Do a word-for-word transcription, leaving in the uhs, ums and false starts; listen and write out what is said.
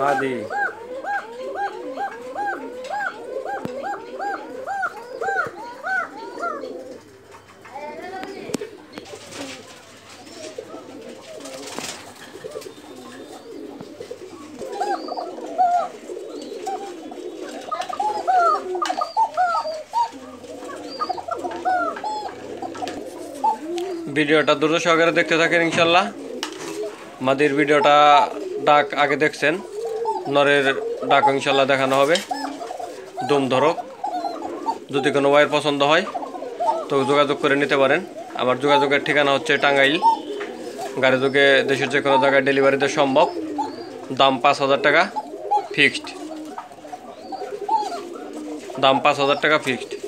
وهذه ভিডিওটা ধৈর্য সহকারে দেখতে থাকেন ইনশাআল্লাহ আমাদের ভিডিওটা ডাক আগে দেখছেন নরের ডাক ইনশাআল্লাহ দেখানো হবে দম ধরক যদি কোনো ওয়ার পছন্দ হয় তো যোগাযোগ করে নিতে পারেন আমার যোগাযোগের ঠিকানা হচ্ছে টাঙ্গাইল গাড়িযোগে দেশের যে কোনো জায়গায় ডেলিভারি দেওয়া সম্ভব দাম পাঁচ হাজার টাকা ফিক্সড দাম পাঁচ হাজার টাকা ফিক্সড